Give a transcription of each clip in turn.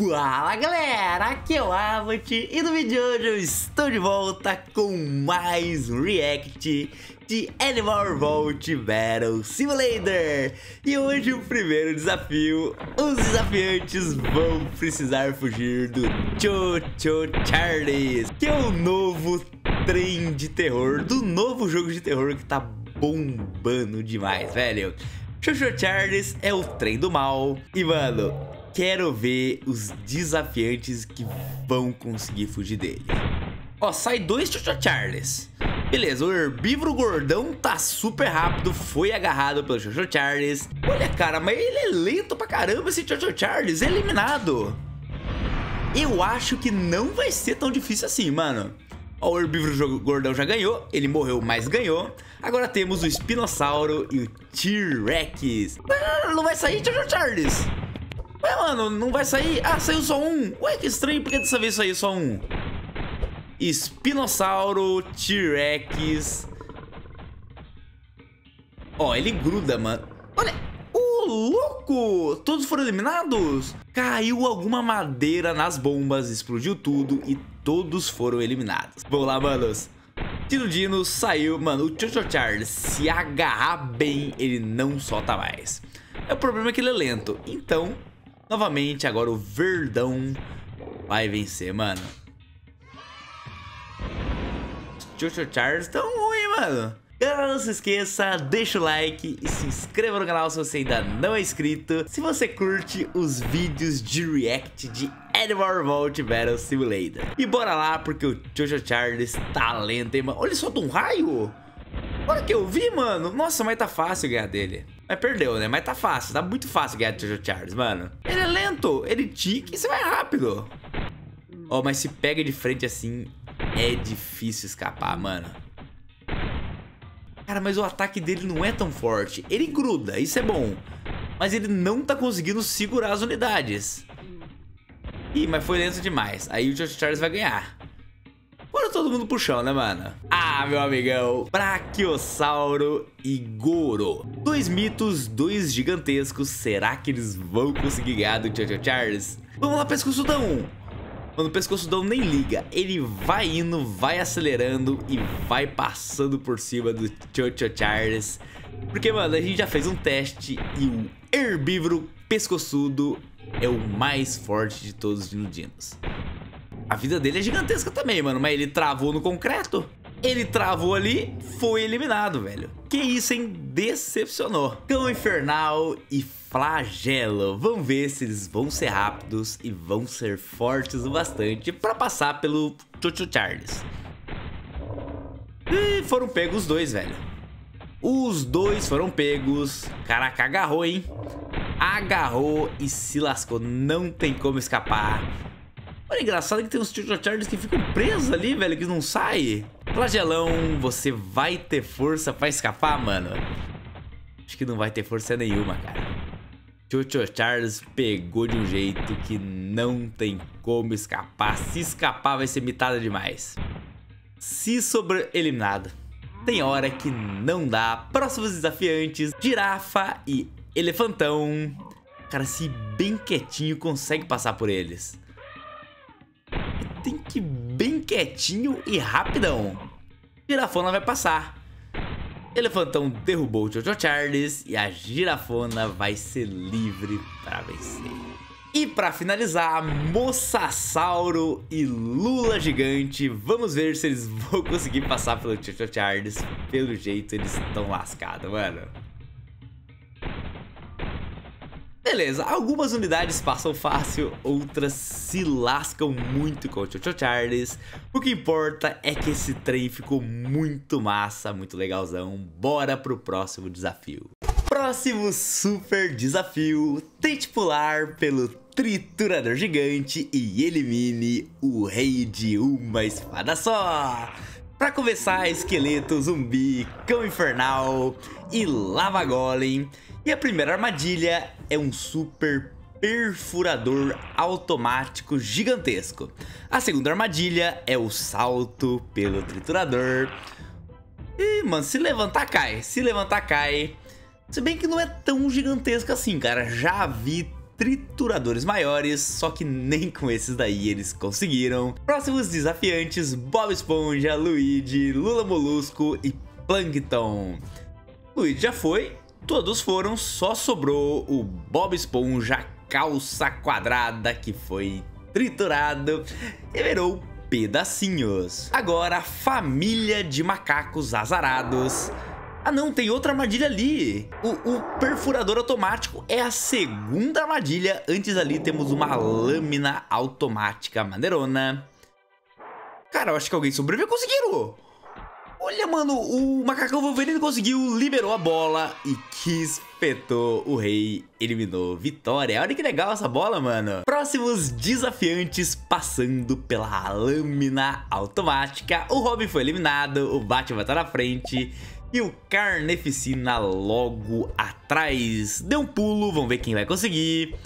Fala galera, aqui é o AbooT e no vídeo de hoje eu estou de volta com mais um react de Animal Revolt Battle Simulator. E hoje o primeiro desafio, os desafiantes vão precisar fugir do Choo Choo Charles, que é o novo trem de terror, do novo jogo de terror que tá bombando demais, velho. Choo Choo Charles é o trem do mal e mano, quero ver os desafiantes que vão conseguir fugir dele. Ó, sai dois Choo Choo Charles. Beleza, o herbívoro gordão tá super rápido, foi agarrado pelo Choo Choo Charles. Olha, cara, mas ele é lento pra caramba esse Choo Choo Charles, é eliminado. Eu acho que não vai ser tão difícil assim, mano. Ó, o herbívoro gordão já ganhou, ele morreu, mas ganhou. Agora temos o espinossauro e o T-Rex. Não vai sair Choo Choo Charles. Ué, mano, não vai sair? Ah, saiu só um. Ué, que estranho, por que dessa vez saiu só um? Espinossauro, T-Rex. Ó, ele gruda, mano. Olha, ô louco! Todos foram eliminados? Caiu alguma madeira nas bombas, explodiu tudo e todos foram eliminados. Vamos lá, manos. Filodino saiu, mano. O Choo Choo Charles, se agarrar bem, ele não solta mais. O problema é que ele é lento. Então, novamente, agora o verdão vai vencer, mano. Choo Choo Charles tão ruim, mano. Galera, não se esqueça, deixa o like e se inscreva no canal se você ainda não é inscrito. Se você curte os vídeos de react de Animal Revolt Battle Simulator. E bora lá, porque o Choo Choo Charles tá lento, hein, mano. Olha, ele solta um raio. Olha que eu vi, mano. Nossa, mas tá fácil ganhar dele. Mas perdeu, né? Mas tá fácil. Tá muito fácil ganhar do Choo Choo Charles, mano. Ele é lento. Ele tica e você vai rápido. Ó, mas se pega de frente assim, é difícil escapar, mano. Cara, mas o ataque dele não é tão forte. Ele gruda, isso é bom. Mas ele não tá conseguindo segurar as unidades. Ih, mas foi lento demais. Aí o Choo Choo Charles vai ganhar. Bora todo mundo pro chão, né, mano? Ah, meu amigão. Brachiosauro e Goro. Dois mitos, dois gigantescos. Será que eles vão conseguir ganhar do Choo Choo Charles? Vamos lá, pescoçudão. Mano, o pescoçudão nem liga. Ele vai indo, vai acelerando e vai passando por cima do Choo Choo Charles. Porque, mano, a gente já fez um teste e o herbívoro pescoçudo é o mais forte de todos os diludinos. A vida dele é gigantesca também, mano. Mas ele travou no concreto. Ele travou ali, foi eliminado, velho. Que isso, hein? Decepcionou. Cão infernal e flagelo. Vamos ver se eles vão ser rápidos e vão ser fortes o bastante pra passar pelo Choo Choo Charles. E foram pegos os dois, velho. Os dois foram pegos. Caraca, agarrou, hein? Agarrou e se lascou. Não tem como escapar. Olha, engraçado que tem uns Choo Choo Charles que ficam presos ali, velho, que não sai. Flagelão, você vai ter força pra escapar, mano? Acho que não vai ter força nenhuma, cara. Choo Choo Charles pegou de um jeito que não tem como escapar. Se escapar, vai ser mitada demais. Se sobre eliminado. Tem hora que não dá. Próximos desafiantes, girafa e elefantão. Cara, se bem quietinho, consegue passar por eles. Tem que ir bem quietinho e rapidão. Girafona vai passar. Elefantão derrubou o Choo Choo Charles e a girafona vai ser livre para vencer. E para finalizar, moçassauro e lula gigante. Vamos ver se eles vão conseguir passar pelo Choo Choo Charles. Pelo jeito eles estão lascados, mano. Beleza, algumas unidades passam fácil, outras se lascam muito com o Choo Choo Charles. O que importa é que esse trem ficou muito massa, muito legalzão. Bora pro próximo desafio. Próximo super desafio, tente pular pelo triturador gigante e elimine o rei de uma espada só. Pra começar, esqueleto, zumbi, cão infernal e lava golem. E a primeira armadilha é um super perfurador automático gigantesco. A segunda armadilha é o salto pelo triturador. E, mano, se levantar cai, se levantar cai. Se bem que não é tão gigantesco assim, cara. Já vi trituradores maiores, só que nem com esses daí eles conseguiram. Próximos desafiantes: Bob Esponja, Luigi, Lula Molusco e Plankton. Luigi já foi, todos foram, só sobrou o Bob Esponja calça quadrada, que foi triturado e virou pedacinhos. Agora, família de macacos azarados. Ah não, tem outra armadilha ali. O perfurador automático é a segunda armadilha. Antes ali temos uma lâmina automática maneirona. Cara, eu acho que alguém sobreviveu. Conseguiram! Olha, mano, o macacão Wolverine conseguiu, liberou a bola e que espetou, o rei eliminou. Vitória. Olha que legal essa bola, mano. Próximos desafiantes passando pela lâmina automática. O Robin foi eliminado, o Batman tá na frente e o Carnificina logo atrás. Deu um pulo, vamos ver quem vai conseguir.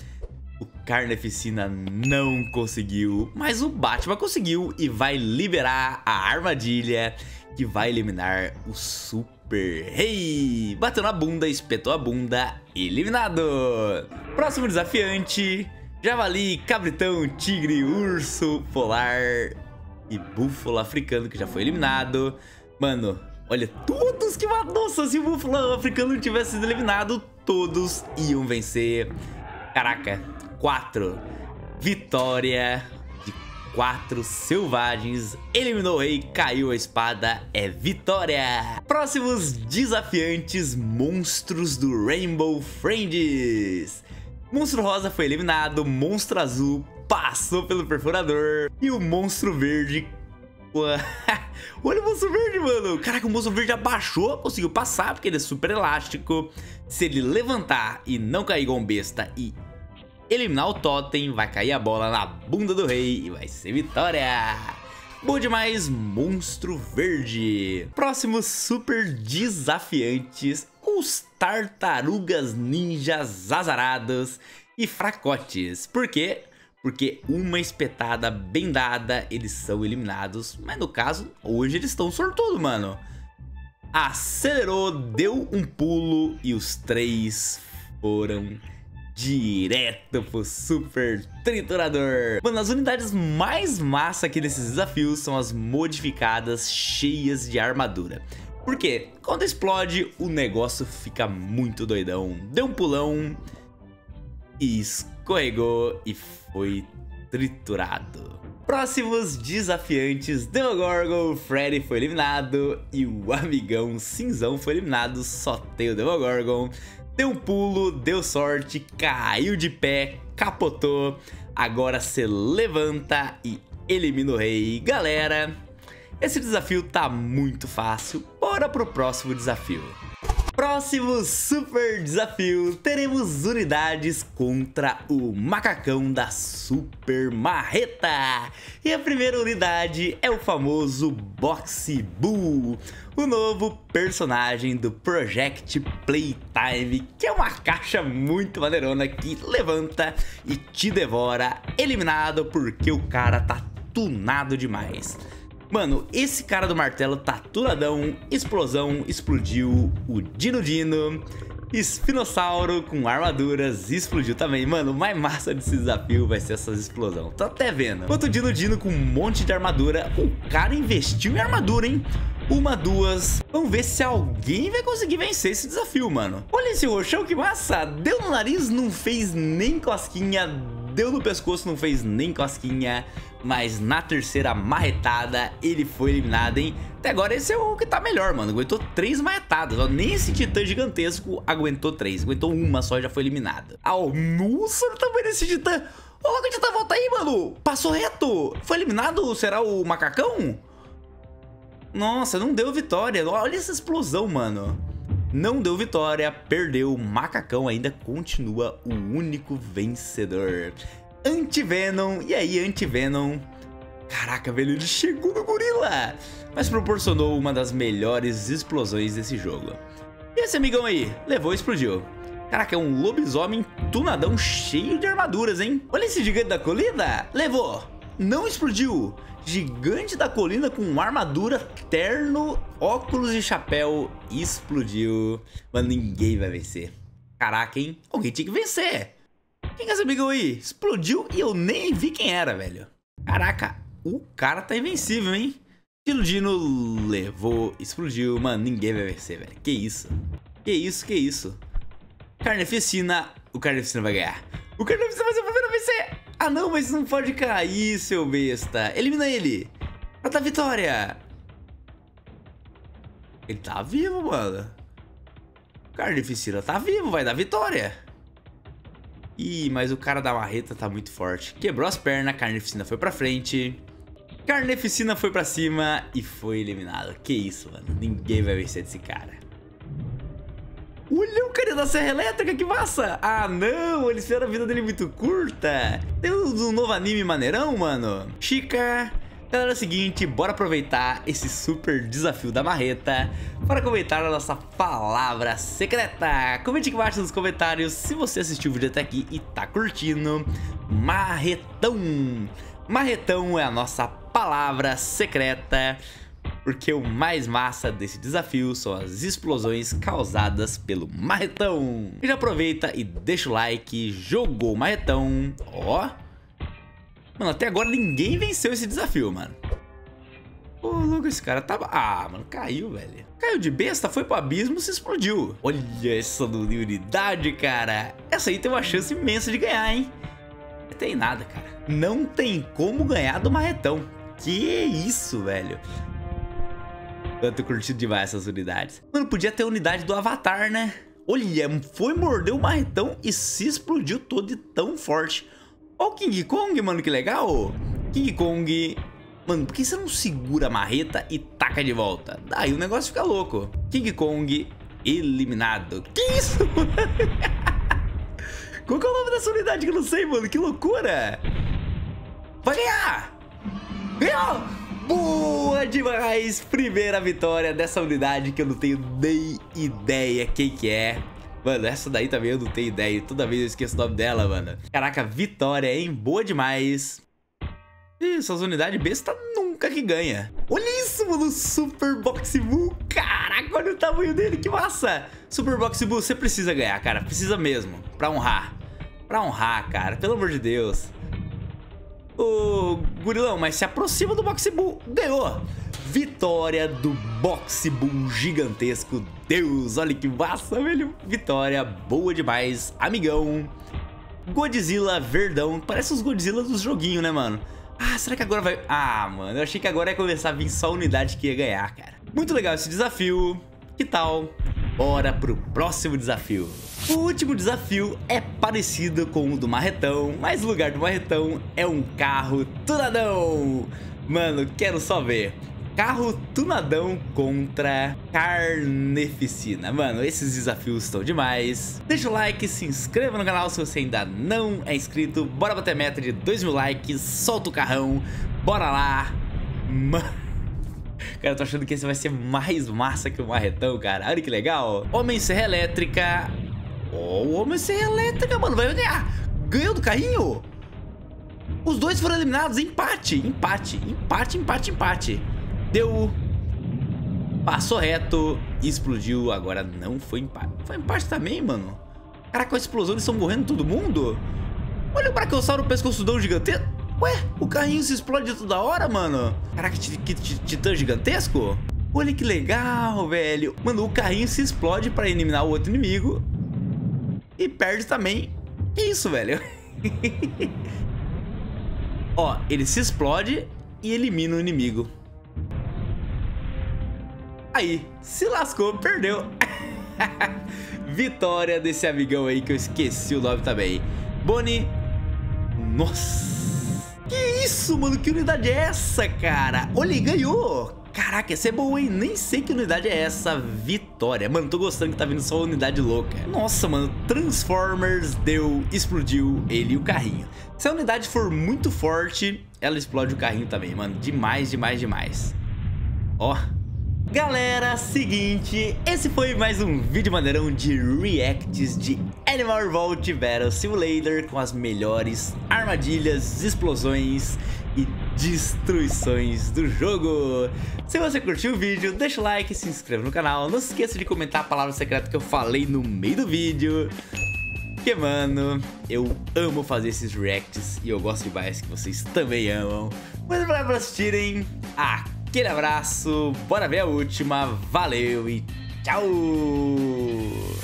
O Carnificina não conseguiu, mas o Batman conseguiu e vai liberar a armadilha que vai eliminar o Super Rei. Bateu na bunda, espetou a bunda, eliminado. Próximo desafiante: javali, cabritão, tigre, urso polar e búfalo africano, que já foi eliminado. Mano, olha, todos que nossa, se o búfalo africano não tivesse sido eliminado, todos iam vencer. Caraca, 4. Vitória de 4 selvagens. Eliminou o rei, caiu a espada, é vitória. Próximos desafiantes: monstros do Rainbow Friends. Monstro rosa foi eliminado, monstro azul passou pelo perfurador e o monstro verde... Olha o monstro verde, mano. Caraca, o monstro verde abaixou, conseguiu passar, porque ele é super elástico. Se ele levantar e não cair igual um besta e eliminar o totem, vai cair a bola na bunda do rei e vai ser vitória. Bom demais, monstro verde. Próximos super desafiantes: os tartarugas ninjas azarados e fracotes. Por quê? Porque uma espetada bem dada, eles são eliminados. Mas no caso, hoje eles estão sortudos, mano. Acelerou, deu um pulo e os 3 foram direto pro super triturador. Mano, as unidades mais massa aqui nesses desafios são as modificadas cheias de armadura. Por quê? Quando explode, o negócio fica muito doidão. Deu um pulão e escorregou e foi triturado. Próximos desafiantes: Demogorgon, Freddy foi eliminado e o amigão cinzão foi eliminado, só tem o Demogorgon. Deu um pulo, deu sorte, caiu de pé, capotou. Agora se levanta e elimina o rei. Galera, esse desafio tá muito fácil, bora pro próximo desafio. Próximo super desafio, teremos unidades contra o macacão da super marreta. E a primeira unidade é o famoso Boxy Boo, o novo personagem do Project Playtime, que é uma caixa muito maneirona que levanta e te devora. Eliminado porque o cara tá tunado demais. Mano, esse cara do martelo tá turadão. Explosão, explodiu o Dino. Espinossauro com armaduras explodiu também. Mano, o mais massa desse desafio vai ser essas explosões. Tô até vendo. Enquanto o Dino com um monte de armadura, o cara investiu em armadura, hein? 1, 2. Vamos ver se alguém vai conseguir vencer esse desafio, mano. Olha esse roxão, que massa. Deu no nariz, não fez nem cosquinha. Deu no pescoço, não fez nem cosquinha. Mas na terceira marretada ele foi eliminado, hein? Até agora esse é o que tá melhor, mano. Aguentou 3 marretadas, ó. Nem esse titã gigantesco aguentou 3. Aguentou uma só e já foi eliminado. Oh, nossa, olha o tamanho desse titã. Olha o titã, volta aí, mano. Passou reto. Foi eliminado, será o macacão? Nossa, não deu vitória. Olha essa explosão, mano. Não deu vitória, perdeu. O macacão ainda continua o único vencedor. Anti-Venom, e aí Anti-Venom? Caraca, velho, ele chegou no gorila, mas proporcionou uma das melhores explosões desse jogo. E esse amigão aí? Levou e explodiu. Caraca, é um lobisomem tunadão cheio de armaduras, hein? Olha esse gigante da colina. Levou, não explodiu. Gigante da colina com armadura, terno, óculos e chapéu, explodiu. Mas ninguém vai vencer. Caraca, hein? Alguém tinha que vencer. Quem é esse amigo aí? Explodiu e eu nem vi quem era, velho. Caraca, o cara tá invencível, hein? Filodino levou, explodiu. Mano, ninguém vai vencer, velho. Que isso? Que isso, que isso? Carnificina. O Carnificina vai ganhar. O Carnificina vai ser o primeiro a vencer. Ah, não, mas não pode cair, seu besta. Elimina ele. Pra dar vitória. Ele tá vivo, mano. O Carnificina tá vivo, vai dar vitória. Ih, mas o cara da marreta tá muito forte. Quebrou as pernas, Carnificina foi pra frente. Carnificina foi pra cima e foi eliminado. Que isso, mano. Ninguém vai vencer desse cara. Olha o cara da Serra Elétrica, que massa. Ah, não. Eles fizeram a vida dele muito curta. Tem um novo anime maneirão, mano. Chica. Galera, é o seguinte. Bora aproveitar esse super desafio da marreta para comentar a nossa palavra secreta. Comente aqui embaixo nos comentários se você assistiu o vídeo até aqui e tá curtindo. Marretão. Marretão é a nossa palavra secreta, porque o mais massa desse desafio são as explosões causadas pelo marretão. E já aproveita e deixa o like, jogou o marretão, ó. Mano, até agora ninguém venceu esse desafio, mano. Ô, louco, esse cara tava... Ah, mano, caiu, velho. Caiu de besta, foi pro abismo, se explodiu. Olha essa unidade, cara. Essa aí tem uma chance imensa de ganhar, hein. Não tem nada, cara. Não tem como ganhar do marretão. Que isso, velho. Eu tô curtindo demais essas unidades. Mano, podia ter unidade do Avatar, né? Olha, foi morder o marretão e se explodiu todo de tão forte. Ó o King Kong, mano, que legal. King Kong... Mano, por que você não segura a marreta e taca de volta? Daí o negócio fica louco. King Kong eliminado. Que isso, mano? Qual que é o nome dessa unidade que eu não sei, mano? Que loucura! Vai ganhar! Ganhou! Boa demais! Primeira vitória dessa unidade que eu não tenho nem ideia quem que é. Mano, essa daí também eu não tenho ideia. Toda vez eu esqueço o nome dela, mano. Caraca, vitória, hein? Boa demais! Ih, essas unidades besta nunca que ganha. Olha isso, mano! Super Boxy Boo! Caraca, olha o tamanho dele, que massa! Super Boxy Boo, você precisa ganhar, cara. Precisa mesmo. Pra honrar. Pra honrar, cara. Pelo amor de Deus. Ô, gurilão, mas se aproxima do Boxy Boo. Ganhou. Vitória do Boxy Boo gigantesco. Deus, olha que massa, velho. Vitória boa demais, amigão. Godzilla verdão. Parece os Godzilla dos joguinhos, né, mano? Ah, será que agora vai... Ah, mano, eu achei que agora ia começar a vir só a unidade que ia ganhar, cara. Muito legal esse desafio. Que tal... Bora pro próximo desafio. O último desafio é parecido com o do marretão, mas o lugar do marretão é um carro tunadão. Mano, quero só ver. Carro tunadão contra Carnificina. Mano, esses desafios estão demais. Deixa o like, se inscreva no canal se você ainda não é inscrito. Bora bater a meta de 2.000 likes, solta o carrão. Bora lá. Mano. Cara, eu tô achando que esse vai ser mais massa que o marretão, cara. Olha que legal. Homem-Serra Elétrica. Ó, o Homem-Serra Elétrica, mano, vai ganhar. Ganhou do carrinho. Os dois foram eliminados. Empate, empate, empate, empate, empate. Deu. Passou reto. Explodiu. Agora não foi empate. Foi empate também, mano. Caraca, com a explosão eles estão morrendo todo mundo. Olha o Brachiosauro, o pescoçudão gigantesco. Ué, o carrinho se explode toda hora, mano. Caraca, que titã gigantesco. Olha que legal, velho. Mano, o carrinho se explode pra eliminar o outro inimigo. E perde também. Que isso, velho. Ó, ele se explode e elimina o inimigo. Aí, se lascou, perdeu. Vitória desse amigão aí que eu esqueci o nome também. Bonnie. Nossa. Que isso, mano? Que unidade é essa, cara? Olha, ele ganhou! Caraca, essa é boa, hein? Nem sei que unidade é essa. Vitória. Mano, tô gostando que tá vindo só uma unidade louca. Nossa, mano. Transformers deu, explodiu ele e o carrinho. Se a unidade for muito forte, ela explode o carrinho também, mano. Demais, demais, demais. Ó. Galera, seguinte, esse foi mais um vídeo maneirão de reacts de Animal Revolt Battle Simulator com as melhores armadilhas, explosões e destruições do jogo. Se você curtiu o vídeo, deixa o like, se inscreva no canal, não se esqueça de comentar a palavra secreta que eu falei no meio do vídeo. Porque, mano, eu amo fazer esses reacts e eu gosto demais que vocês também amam. Mas obrigado por assistirem, aquele abraço, bora ver a última, valeu e tchau!